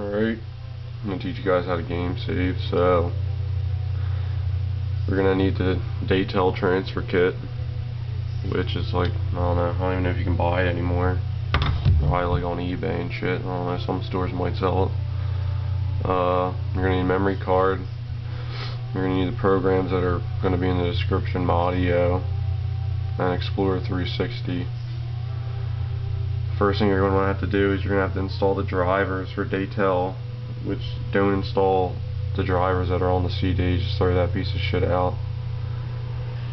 Alright, I'm going to teach you guys how to game save. So we're going to need the Datel Transfer Kit, which is like, I don't even know if you can buy it anymore. Probably like on eBay and shit, I don't know, some stores might sell it. You're going to need a memory card. You're going to need the programs that are going to be in the description: Modio and Xplorer360. First thing you're going to have to do is you're going to have to install the drivers for Datel, which don't install the drivers that are on the CD, just throw that piece of shit out.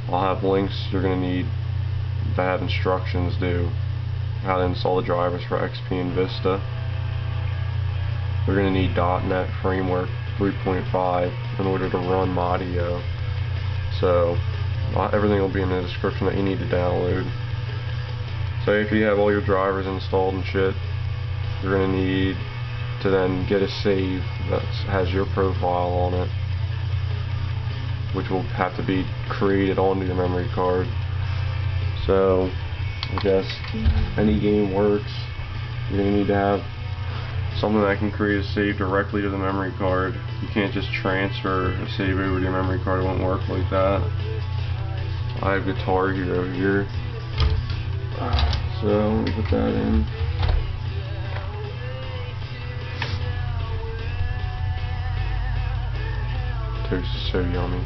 I'll have links you're going to need to have instructions do how to install the drivers for XP and Vista. You're going to need .NET Framework 3.5 in order to run Modio. So everything will be in the description that you need to download. So if you have all your drivers installed and shit, you're going to need to then get a save that has your profile on it, which will have to be created onto your memory card. So I guess any game works. You're going to need to have something that can create a save directly to the memory card. You can't just transfer a save over to your memory card, it won't work like that. I have Guitar Hero here. So let me put that in. Toast is so yummy.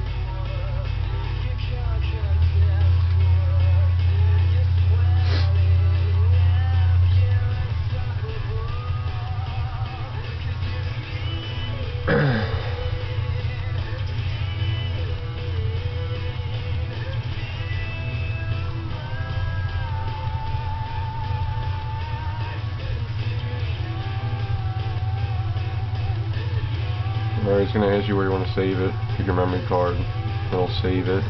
Alright, it's going to ask you where you want to save it. Pick your memory card, it'll save it.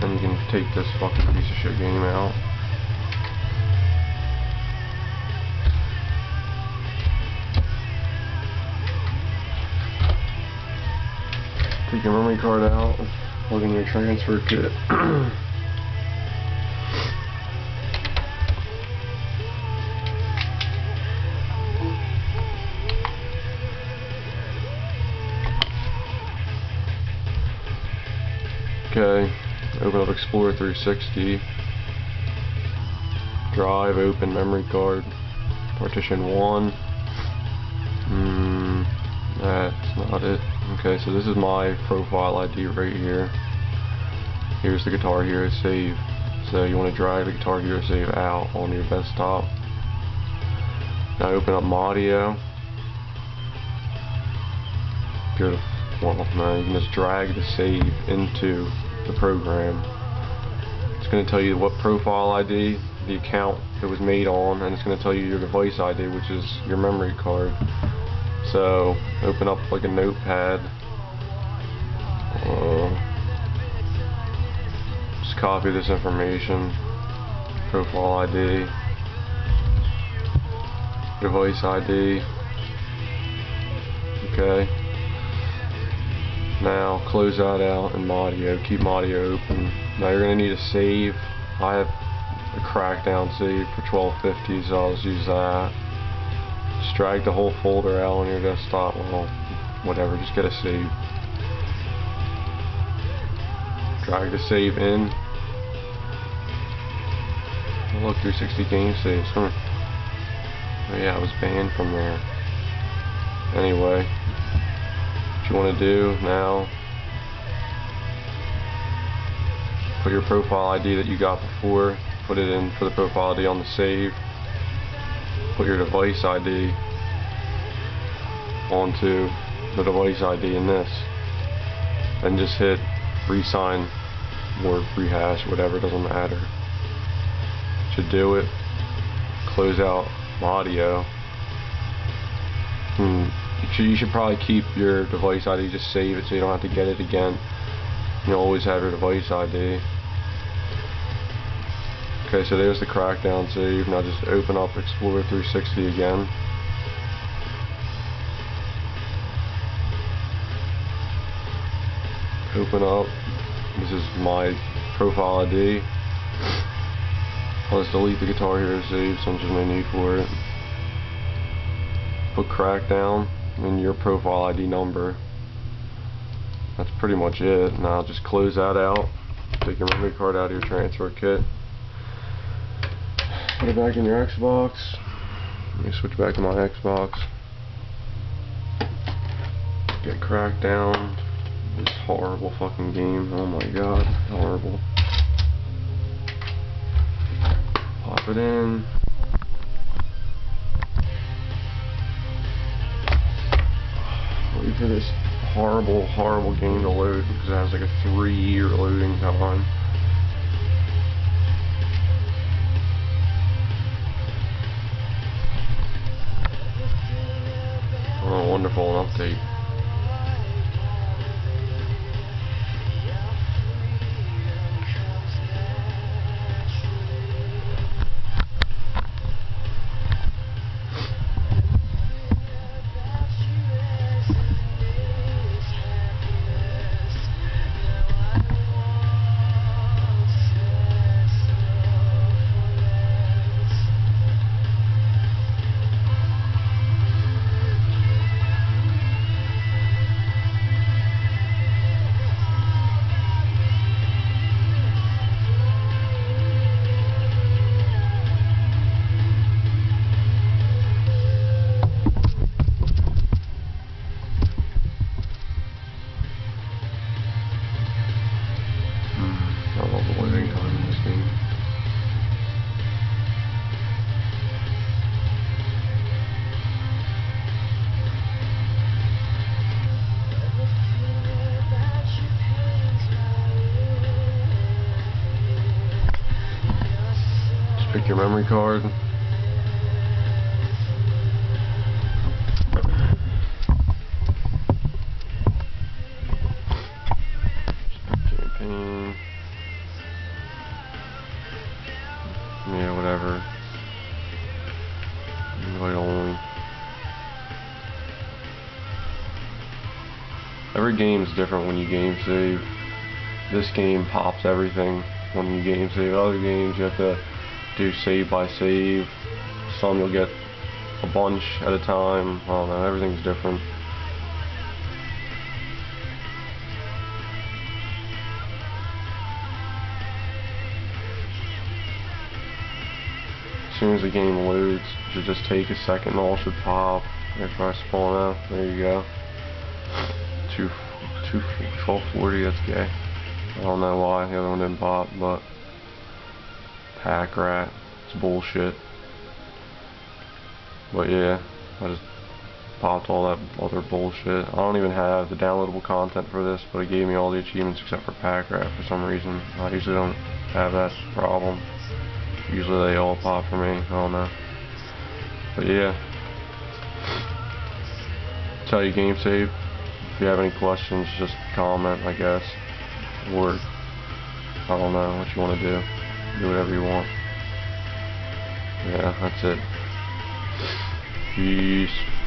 And you can take this fucking piece of shit game out. Take your memory card out, plug in your transfer kit. Okay, open up Xplorer 360, drive, open memory card, partition 1, that's not it. Okay, so this is my profile ID right here. Here's the Guitar Hero save, so you want to drag the Guitar Hero save out on your desktop. Now open up Modio, go to you can just drag the save into the program. It's going to tell you what profile ID, the account it was made on, and it's going to tell you your device ID, which is your memory card. So open up like a notepad, just copy this information: profile ID, device ID. Okay. Now close that out and Modio, keep Modio open. Now you're going to need a save. I have a Crackdown save for 1250, so I'll just use that. Just drag the whole folder out on your desktop, well, whatever, just get a save. Drag the save in. Oh, look, 360 game saves, Oh yeah, I was banned from there. Anyway. You want to do now, put your profile ID that you got before, put it in for the profile ID on the save, put your device ID onto the device ID in this, and just hit re-sign or rehash, whatever, doesn't matter. Should do it. Close out Modio. You should probably keep your device ID, just save it so you don't have to get it again. You'll always have your device ID. Okay, so there's the Crackdown save. Now just open up Xplorer 360 again. Open up. This is my profile ID. I'll just delete the Guitar Hero save, so there's no need for it. put Crackdown and your profile ID number. That's pretty much it. Now just close that out, take your memory card out of your transfer kit, put it back in your Xbox. Let me switch back to my Xbox. Get Crackdown. This horrible fucking game. Oh my god, horrible. Pop it in. Wait for this horrible, horrible game to load because it has like a 3-year loading time. Oh, wonderful, an update. Pick your memory card. Campaign. Yeah, whatever. Invite only. Every game is different when you game save. This game pops everything when you game save. Other games you have to do save by save. Some you'll get a bunch at a time. I don't know, everything's different. As soon as the game loads, it should just take a second and all should pop. If I spawn out, there you go. 1240, that's gay. I don't know why the other one didn't pop, but Pack Rat, it's bullshit. But yeah, I just popped all that other bullshit. I don't even have the downloadable content for this, but it gave me all the achievements except for Pack Rat for some reason. I usually don't have that problem. Usually they all pop for me, I don't know. But yeah, that's how you game save. If you have any questions, just comment, I guess. Or, I don't know what you want to do. Do whatever you want. Yeah, that's it. Peace.